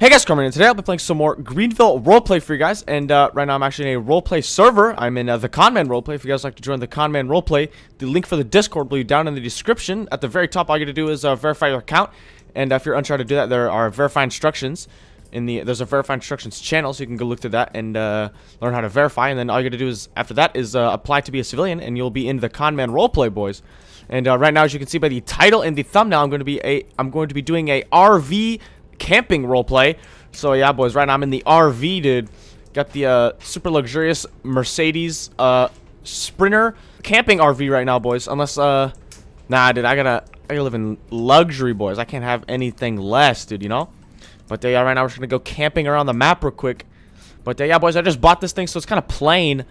Hey guys, Conman, and today I'll be playing some more Greenville roleplay for you guys, and right now I'm actually in a roleplay server. I'm in the Conman roleplay. If you guys like to join the Conman roleplay, the link for the Discord will be down in the description. At the very top, all you gotta do is verify your account, and if you're unsure how to do that, there are verify instructions. There's a verify instructions channel, so you can go look through that and learn how to verify, and then all you gotta do is, after that, is apply to be a civilian, and you'll be in the Conman roleplay, boys. And right now, as you can see by the title and the thumbnail, I'm going to be doing a RV camping roleplay. So yeah, boys, right now I'm in the RV, dude. Got the super luxurious Mercedes Sprinter camping RV right now, boys. Unless nah, dude, I gotta live in luxury, boys. I can't have anything less, dude, you know. But yeah, right now we're just gonna go camping around the map real quick. But yeah, boys, I just bought this thing, so it's kind of plain,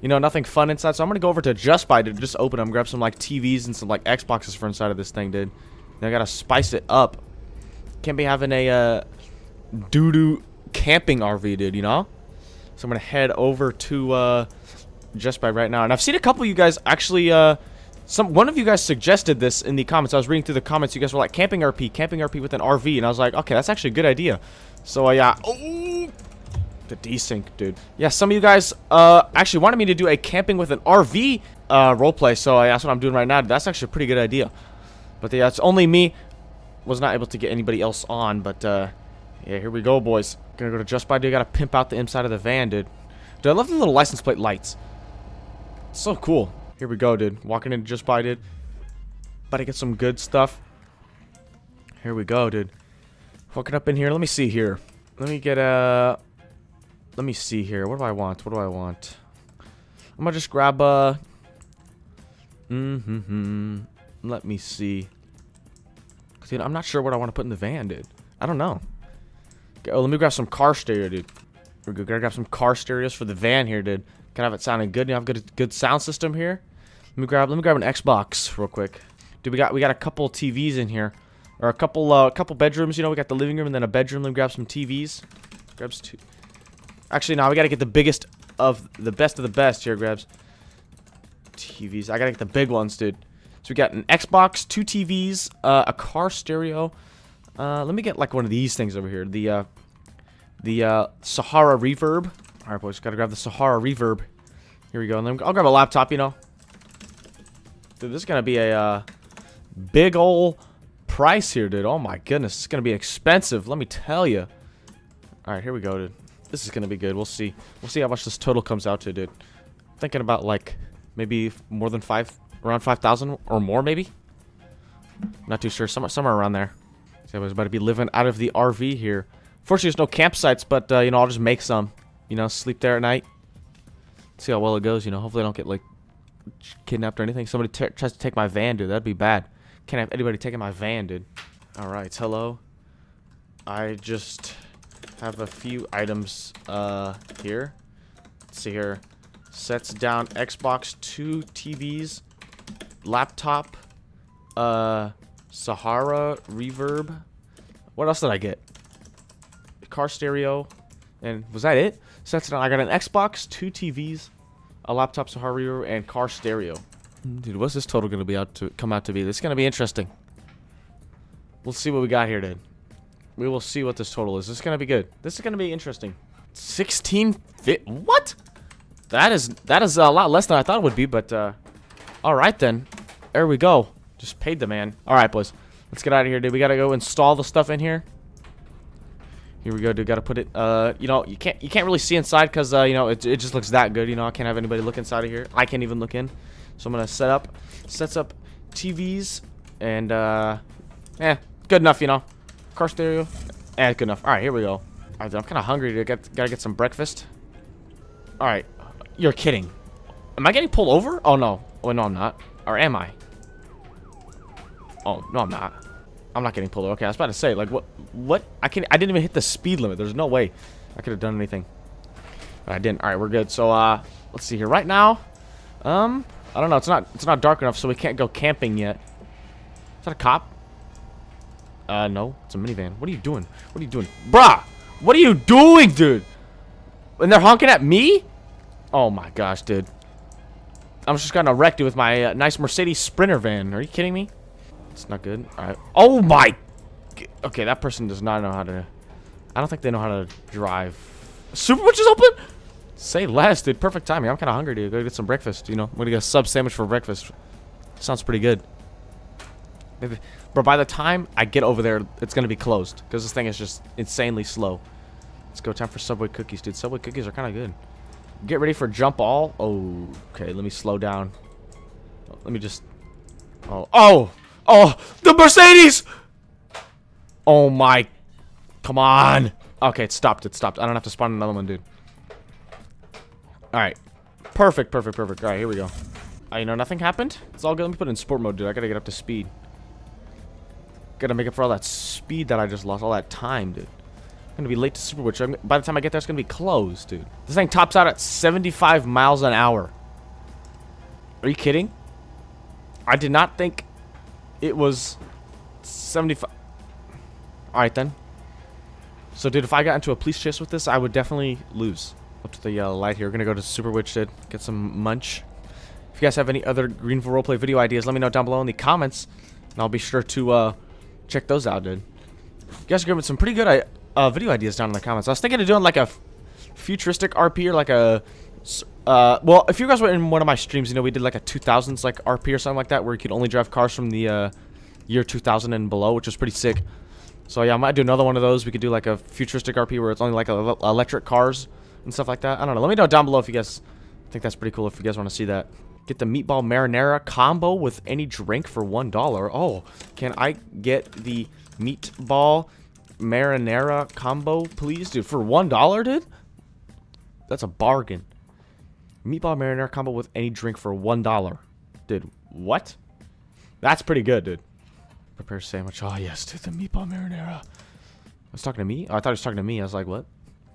you know, nothing fun inside. So I'm gonna go over to Jusby to just open them, grab some like TVs and some like Xboxes for inside of this thing, dude. And I gotta spice it up. Can't be having a doo-doo camping RV, dude, you know? So I'm gonna head over to Jusby right now. And I've seen a couple of you guys actually one of you guys suggested this in the comments. I was reading through the comments, you guys were like, camping RP with an RV, and I was like, okay, that's actually a good idea. So yeah, oh, the desync, dude. Yeah, some of you guys actually wanted me to do a camping with an RV roleplay, so that's what I'm doing right now. That's actually a pretty good idea. But yeah, it's only me. Was not able to get anybody else on, but yeah, here we go, boys. Gonna go to Jusby, dude. Gotta pimp out the inside of the van, dude. Dude, I love the little license plate lights. It's so cool. Here we go, dude. Walking into Jusby, dude. About to get some good stuff. Here we go, dude. Hooking up in here. Let me see here. Let me get a. Let me see here. What do I want? What do I want? I'm gonna just grab a. Let me see. Dude, I'm not sure what I want to put in the van, dude. I don't know. Okay, oh, let me grab some car stereo, dude. We're gonna grab some car stereos for the van here, dude. Gotta have it sounding good. You have a good sound system here. Let me grab an Xbox real quick. Dude, we got a couple TVs in here, or a couple bedrooms. You know, we got the living room and then a bedroom. Let me grab some TVs. Grabs two. Actually, no, we gotta get the biggest of the best here. Grabs TVs. I gotta get the big ones, dude. So we got an Xbox, two TVs, a car stereo. Let me get like one of these things over here. The Sahara Reverb. All right, boys, gotta grab the Sahara Reverb. Here we go. And then I'll grab a laptop, you know. Dude, this is gonna be a big ol' price here, dude. Oh my goodness, it's gonna be expensive. Let me tell you. All right, here we go, dude. This is gonna be good. We'll see. We'll see how much this total comes out to, dude. Thinking about like maybe more than five. Around 5,000 or more, maybe. Not too sure. Somewhere around there. So I was about to be living out of the RV here. Fortunately, there's no campsites, but you know, I'll just make some. You know, sleep there at night. See how well it goes. You know, hopefully I don't get like kidnapped or anything. Somebody tries to take my van, dude. That'd be bad. Can't have anybody taking my van, dude. All right, hello. I just have a few items here. Let's see here. Sets down Xbox, two TVs. Laptop, Sahara Reverb. What else did I get? Car stereo, and was that it? So that's not. I got an Xbox, two TVs, a laptop, Sahara Reverb, and car stereo. Dude, what's this total gonna be come out to be? This is gonna be interesting. We'll see what we got here, dude. We will see what this total is. This is gonna be good. This is gonna be interesting. 16 fit. What? That is a lot less than I thought it would be, but all right then. There we go. Just paid the man. All right, boys. Let's get out of here, dude. We gotta go install the stuff in here. Here we go, dude. Gotta put it. You know, you can't really see inside because you know, it just looks that good. You know, I can't have anybody look inside of here. I can't even look in. So I'm gonna sets up TVs and good enough, you know. Car stereo, good enough. All right, here we go. All right, dude, I'm kind of hungry, dude. Gotta get some breakfast. All right, you're kidding. Am I getting pulled over? Oh no. Oh, no, I'm not. Or am I? Oh, no, I'm not. I'm not getting pulled over. Okay, I was about to say, like, what? I didn't even hit the speed limit. There's no way I could have done anything. But I didn't. All right, we're good. So, let's see here. Right now, I don't know. It's not dark enough, so we can't go camping yet. Is that a cop? No. It's a minivan. What are you doing? What are you doing? Bruh! What are you doing, dude? And they're honking at me? Oh, my gosh, dude. I'm just gonna wreck you with my nice Mercedes Sprinter van. Are you kidding me? It's not good. All right. Oh my. Okay, that person does not know how to. I don't think they know how to drive. Super Witch is open? Say less, dude. Perfect timing. I'm kind of hungry, dude. Go get some breakfast, you know. I'm going to get a sub sandwich for breakfast. Sounds pretty good. Maybe. But by the time I get over there, it's going to be closed. Because this thing is just insanely slow. Let's go. Time for Subway cookies, dude. Subway cookies are kind of good. Get ready for jump all. Oh, okay. Let me slow down. Let me just... Oh. Oh! Oh! The Mercedes! Oh, my... Come on! Okay, it stopped. It stopped. I don't have to spawn another one, dude. Alright. Perfect, perfect, perfect. Alright, here we go. You know, nothing happened. It's all good. Let me put it in sport mode, dude. I gotta get up to speed. Gotta make up for all that speed that I just lost. All that time, dude. I'm gonna be late to Super Witch. By the time I get there, it's gonna be closed, dude. This thing tops out at 75 miles an hour. Are you kidding? I did not think it was 75. Alright, then. So, dude, if I got into a police chase with this, I would definitely lose. Up to the yellow light here. We're gonna go to Super Witch, dude. Get some munch. If you guys have any other Greenville roleplay video ideas, let me know down below in the comments. And I'll be sure to check those out, dude. You guys are giving some pretty good video ideas down in the comments. I was thinking of doing like a futuristic RP or like a... well, if you guys were in one of my streams, you know, we did like a 2000s like RP or something like that. Where you could only drive cars from the year 2000 and below, which was pretty sick. So yeah, I might do another one of those. We could do like a futuristic RP where it's only like electric cars and stuff like that. I don't know. Let me know down below if you guys think that's pretty cool, if you guys want to see that. Get the meatball marinara combo with any drink for $1. Oh, can I get the meatball marinara combo, please, dude? For $1, dude? That's a bargain. Meatball marinara combo with any drink for $1. Dude, what? That's pretty good, dude. Prepare sandwich. Oh, yes, dude, the meatball marinara. I was talking to me? Oh, I thought he was talking to me. I was like, what?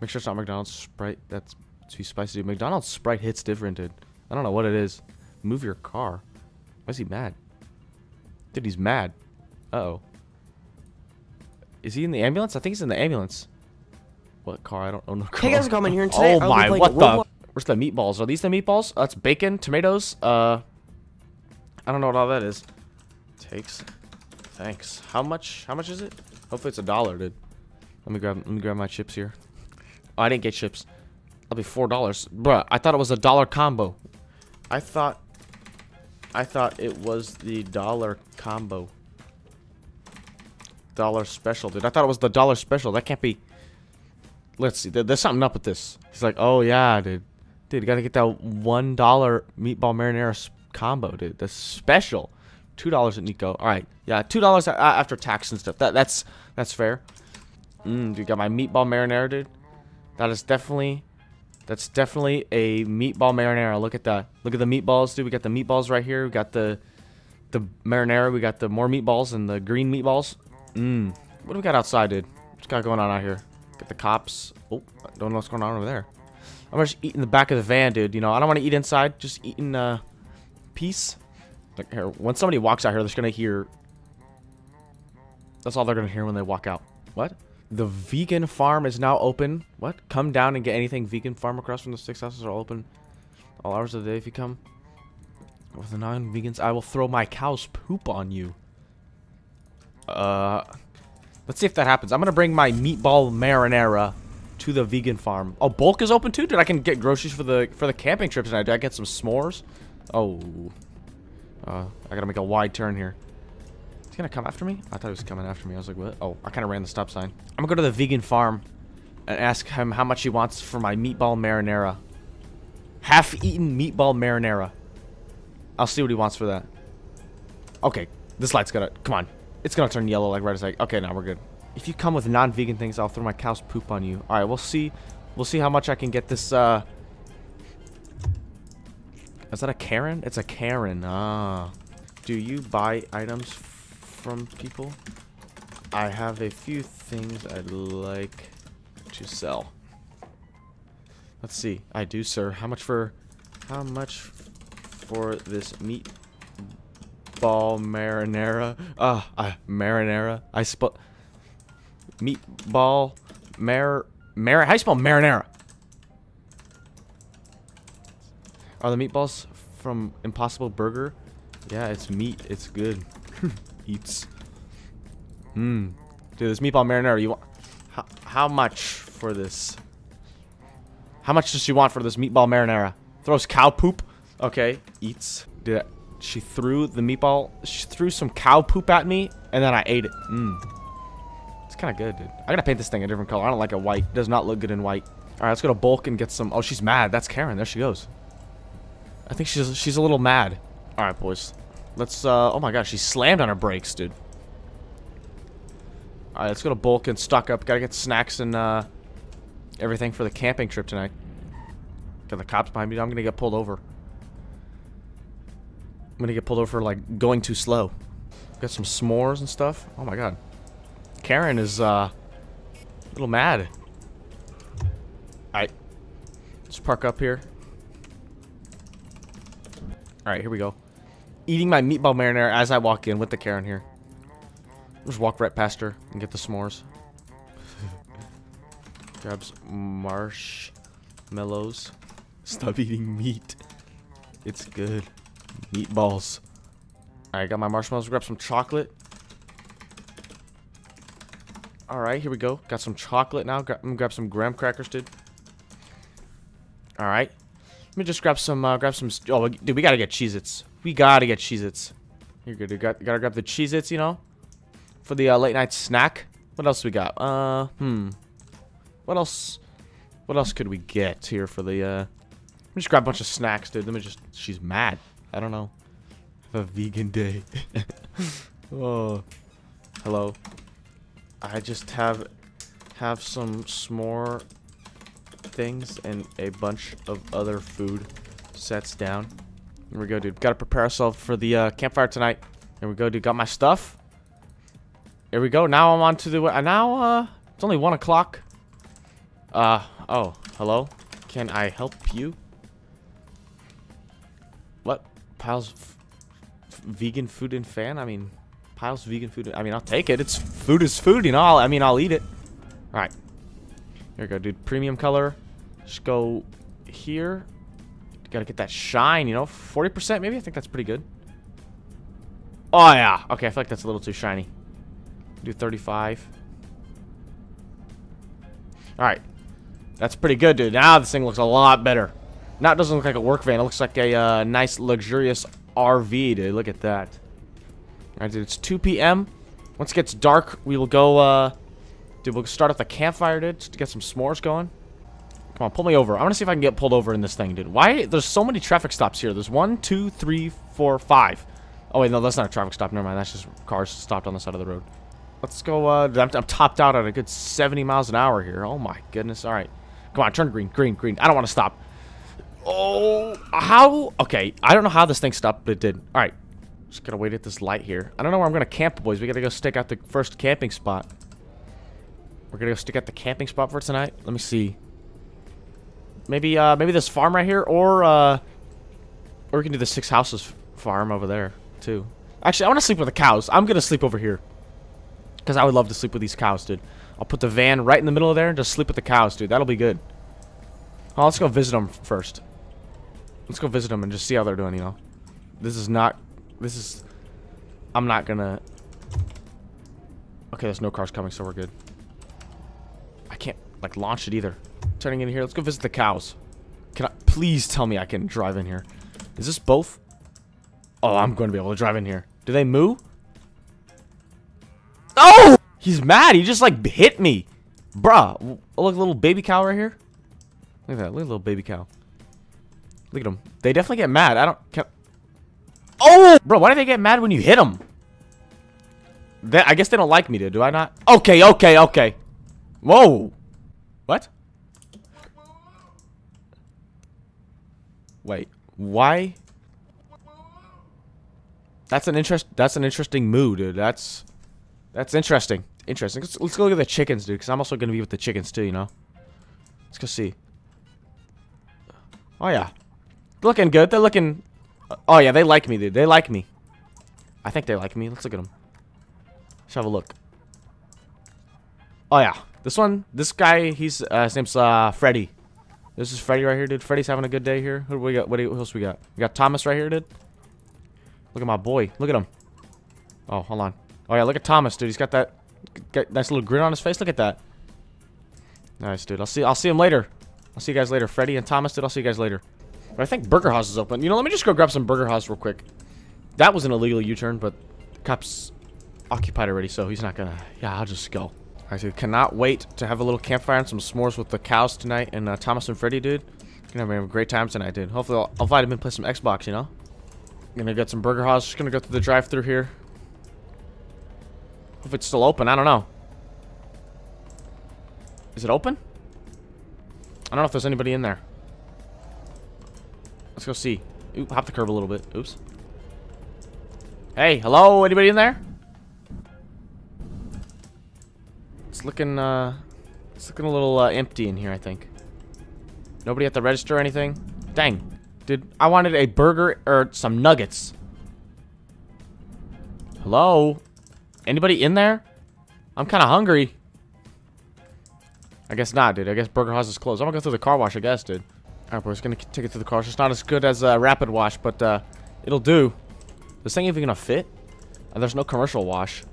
Make sure it's not McDonald's Sprite. That's too spicy, dude. McDonald's Sprite hits different, dude. I don't know what it is. Move your car. Why is he mad? Dude, he's mad. Uh-oh. Is he in the ambulance? I think he's in the ambulance. What car? I don't own the car. Hey guys, Conman here, and today oh my, what the? Where's the meatballs? Are these the meatballs? That's bacon, tomatoes. I don't know what all that is. Takes. Thanks. How much? How much is it? Hopefully it's $1, dude. Let me grab my chips here. Oh, I didn't get chips. That'll be $4. Bruh, I thought it was $1 combo. I thought it was the $1 combo. $1 special, dude. I thought it was the $1 special. That can't be. Let's see. There's something up with this. He's like, oh yeah, dude. Dude, you gotta get that $1 meatball marinara combo, dude. That's special. $2 at Nico. All right, yeah, $2 after tax and stuff. That's fair. Dude, got my meatball marinara, dude. That is definitely. That's definitely a meatball marinara. Look at that. Look at the meatballs, dude. We got the meatballs right here. We got the marinara. We got the more meatballs and the green meatballs. What do we got outside, dude? What's got going on out here? Got the cops. Oh, I don't know what's going on over there. I'm just eating the back of the van, dude. You know, I don't want to eat inside. Just eating peace. Like here, once somebody walks out here, they're gonna hear. That's all they're gonna hear when they walk out. What? The vegan farm is now open. What? Come down and get anything vegan. Farm across from the 6 houses are open all hours of the day if you come. With the non-vegans, I will throw my cow's poop on you. Let's see if that happens. I'm going to bring my meatball marinara to the vegan farm. Oh, Bulk is open too? Dude, I can get groceries for the camping trip tonight. Did I get some s'mores? Oh. I got to make a wide turn here. Gonna come after me? I thought he was coming after me. I was like, what? Oh, I kind of ran the stop sign. I'm gonna go to the vegan farm and ask him how much he wants for my meatball marinara. Half-eaten meatball marinara. I'll see what he wants for that. Okay, this light's gonna... Come on. It's gonna turn yellow like right as I... Okay, now we're good. If you come with non-vegan things, I'll throw my cow's poop on you. Alright, we'll see. We'll see how much I can get this, Is that a Karen? It's a Karen. Ah. Do you buy items from people? I have a few things I'd like to sell. Let's see. I do, sir. How much for this meatball marinara? Marinara. I spell meatball marinara. How do you spell marinara? Are the meatballs from Impossible Burger? Yeah, it's meat. It's good. Dude, this meatball marinara, you want How much for this? How much does she want for this meatball marinara? Throws cow poop. Okay, eats. Did I, she threw the meatball? She threw some cow poop at me, and then I ate it. It's kind of good, dude. I gotta paint this thing a different color. I don't like it white. It does not look good in white. All right, let's go to Bulk and get some. Oh, she's mad. That's Karen. There she goes. I think she's a little mad. All right, boys. Let's. Oh my gosh, she slammed on her brakes, dude. All right, let's go to Bulk and stock up. Gotta get snacks and everything for the camping trip tonight. Got the cops behind me. I'm gonna get pulled over. I'm gonna get pulled over for like going too slow. Got some s'mores and stuff. Oh my god, Karen is a little mad. All right, let's park up here. All right, here we go. Eating my meatball marinara as I walk in with the Karen here. Just walk right past her and get the s'mores. Grabs marshmallows. Stop eating meat. It's good. Meatballs. Alright, got my marshmallows. Grab some chocolate. Alright, here we go. Got some chocolate now. I'm gonna grab some graham crackers, dude. Alright. Let me just grab some, oh, dude, we gotta get Cheez-Its. We gotta get Cheez-Its. You're good, dude. Gotta grab the Cheez-Its, you know? For the late night snack. What else we got? What else could we get here for the let me just grab a bunch of snacks, dude. Let me just she's mad. I don't know. Have a vegan day. Oh. Hello. I just have some s'more things and a bunch of other food sets down. Here we go, dude. Gotta prepare ourselves for the campfire tonight. Here we go, dude. Got my stuff. Here we go. Now I'm on to the now. It's only 1 o'clock. Oh, hello. Can I help you? What? Piles vegan food and fan? I mean, Piles vegan food. I mean, I'll take it. It's food is food, you know. I'll eat it. All right. Here we go, dude. Premium color. Just go here. Gotta get that shine, you know. 40% maybe. I think that's pretty good. Oh yeah. Okay, I feel like that's a little too shiny. Do 35. Alright. That's pretty good, dude. Now this thing looks a lot better. Now it doesn't look like a work van. It looks like a nice, luxurious RV, dude. Look at that. Alright, dude. It's 2 p.m. Once it gets dark, we will go, dude, we'll start up the campfire, dude, just to get some s'mores going. Come on, pull me over. I want to see if I can get pulled over in this thing, dude. Why? There's so many traffic stops here. There's 1, 2, 3, 4, 5. Oh, wait, no, that's not a traffic stop. Never mind. That's just cars stopped on the side of the road. Let's go, I'm topped out at a good 70 miles an hour here. Oh my goodness, alright. Come on, turn green, green, green. I don't want to stop. Oh, how? Okay, I don't know how this thing stopped, but it did. Alright, just gotta wait at this light here. I don't know where I'm gonna camp, boys. We gotta go stick out the first camping spot. We're gonna go stick out the camping spot for tonight. Let me see. Maybe, maybe this farm right here, or we can do the 6 houses farm over there, too. Actually, I want to sleep with the cows. I'm gonna sleep over here. Because I would love to sleep with these cows, dude. I'll put the van right in the middle of there and just sleep with the cows, dude. That'll be good. Oh, let's go visit them first. Let's go visit them and just see how they're doing, you know. This is not... This is... I'm not gonna... Okay, there's no cars coming, so we're good. I can't, like, launch it either. Turning in here. Let's go visit the cows. Can I... Please tell me I can drive in here. Is this both? Oh, I'm going to be able to drive in here. Do they moo? Oh! He's mad. He just, like, hit me. Bruh. Look, a little baby cow right here. Look at that. Look at the little baby cow. Look at him. They definitely get mad. I don't... Can... Oh! Bro, why do they get mad when you hit them? They, I guess they don't like me, dude. Do I not? Okay, okay, okay. Whoa. What? Wait. Why? That's an interesting moo, dude. That's interesting. Interesting. Let's go look at the chickens, dude, because I'm also going to be with the chickens, too, you know? Let's go see. Oh, yeah. Looking good. They're looking... Oh, yeah, they like me, dude. They like me. I think they like me. Let's look at them. Let's have a look. Oh, yeah. This one, this guy, he's... his name's Freddy. This is Freddy right here, dude. Freddy's having a good day here. Who do we got? What else we got? We got Thomas right here, dude. Look at my boy. Look at him. Oh, hold on. Oh, yeah, look at Thomas, dude. He's got that nice little grin on his face. Look at that. Nice, dude. I'll see him later. I'll see you guys later. Freddy and Thomas, dude, I'll see you guys later. But I think Burger House is open. You know, let me just go grab some Burger House real quick. That was an illegal U-turn, but cops occupied already, so he's not gonna... Yeah, I'll just go. Alright, dude, cannot wait to have a little campfire and some s'mores with the cows tonight and Thomas and Freddy, dude. Gonna have a great time tonight, dude. Hopefully, I'll invite him and play some Xbox, you know? Gonna get some Burger House. Just gonna go through the drive-thru here. If it's still open, I don't know. Is it open? I don't know if there's anybody in there. Let's go see. Ooh, hop the curb a little bit. Oops. Hey, hello? Anybody in there? It's looking a little empty in here, I think. Nobody at the register or anything? Dang. Dude, I wanted a burger or some nuggets. Hello? Anybody in there? I'm kind of hungry. I guess not, dude. I guess Burger House is closed. I'm gonna go through the car wash, I guess, dude. Alright, boys. Gonna take it through the car wash. It's not as good as a rapid wash, but it'll do. This thing even gonna fit? Oh, there's no commercial wash.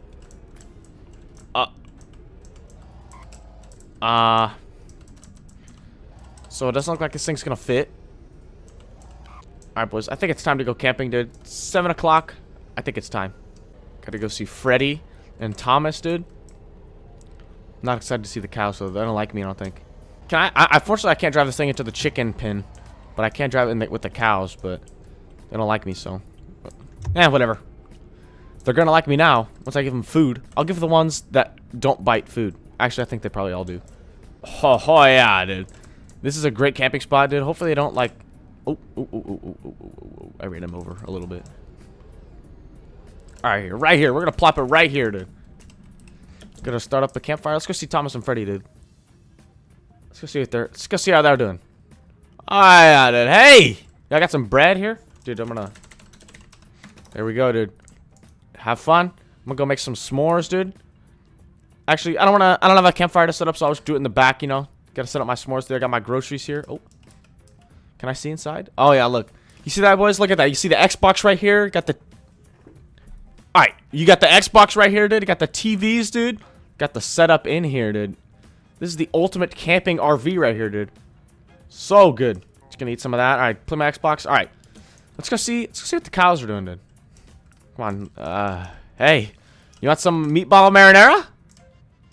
So it doesn't look like this thing's gonna fit. Alright, boys. I think it's time to go camping, dude. It's 7 o'clock. I think it's time. Gotta go see Freddy and Thomas, dude. Not excited to see the cows, so they don't like me, I don't think. Can I unfortunately, I can't drive this thing into the chicken pen, but I can drive it in with the cows, but they don't like me, so. But, eh, whatever. They're gonna like me now, once I give them food. I'll give the ones that don't bite food. Actually, I think they probably all do. Oh yeah, dude. This is a great camping spot, dude. Hopefully, they don't like... Oh, I ran him over a little bit. All right, right here. We're gonna plop it right here, dude. Gonna start up the campfire. Let's go see Thomas and Freddy, dude. Let's go see what they're... Let's go see how they're doing. Oh, yeah, dude. Hey! Y'all got some bread here? Dude, I'm gonna... There we go, dude. Have fun. I'm gonna go make some s'mores, dude. Actually, I don't have a campfire to set up, so I'll just do it in the back, you know? Gotta set up my s'mores there. I got my groceries here. Oh. Can I see inside? Oh, yeah, look. You see that, boys? Look at that. You see the Xbox right here? Got the... Alright. You got the Xbox right here, dude. You got the TVs, dude. Got the setup in here, dude. This is the ultimate camping RV right here, dude. So good. Just gonna eat some of that. All right, play my Xbox. All right, let's go see what the cows are doing, dude. Come on. Hey, you want some meatball marinara?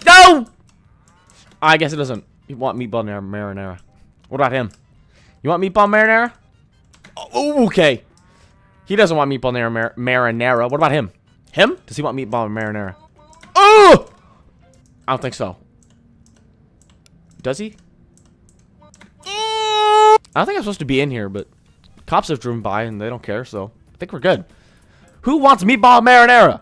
No. I guess it doesn't. You want meatball marinara? What about him? You want meatball marinara? Oh, okay. He doesn't want meatball marinara. What about him? Him? Does he want meatball marinara? Oh! I don't think so. Does he? I don't think I'm supposed to be in here, but cops have driven by and they don't care, so I think we're good. Who wants meatball marinara?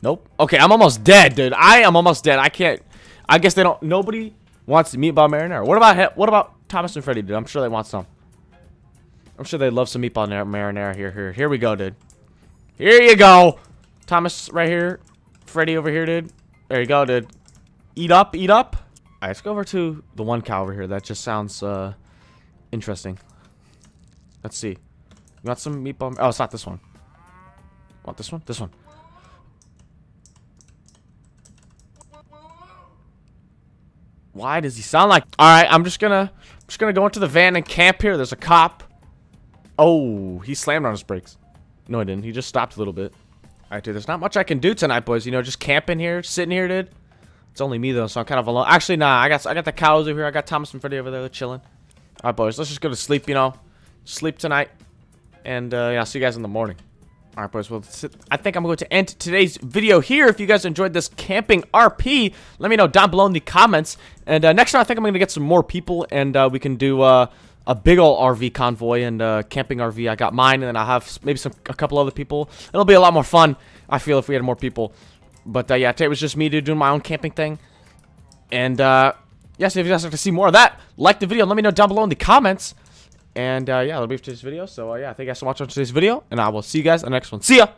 Nope. Okay, I'm almost dead, dude. I am almost dead. I can't. I guess they don't. Nobody wants meatball marinara. What about him? What about Thomas and Freddy, dude? I'm sure they want some. I'm sure they love some meatball marinara. Here we go, dude. Here you go. Thomas right here. Freddy over here, dude. There you go, dude. Eat up, eat up. All right, let's go over to the one cow over here. That just sounds interesting. Let's see. You want some meatball? Oh, it's not this one. Want this one? This one. Why does he sound like... All right, I'm just gonna go into the van and camp here. There's a cop. Oh, he slammed on his brakes. No, he didn't. He just stopped a little bit. All right, dude, there's not much I can do tonight, boys. You know, just camping here, sitting here, dude. It's only me, though, so I'm kind of alone. Actually, nah, I got the cows over here. I got Thomas and Freddy over there. They're chilling. All right, boys, let's just go to sleep, you know. Sleep tonight. And, yeah, I'll see you guys in the morning. All right, boys, well, I think I'm going to end today's video here. If you guys enjoyed this camping RP, let me know down below in the comments. And next time, I think I'm going to get some more people, and we can do a big ol' RV convoy and camping RV. I got mine, and then I'll have maybe a couple other people. It'll be a lot more fun, I feel, if we had more people. But, yeah, today was just me doing my own camping thing. And, yeah, so if you guys like to see more of that, like the video. Let me know down below in the comments. And, yeah, that'll be for today's video. So, yeah, thank you guys so much for watching today's video. And I will see you guys in the next one. See ya!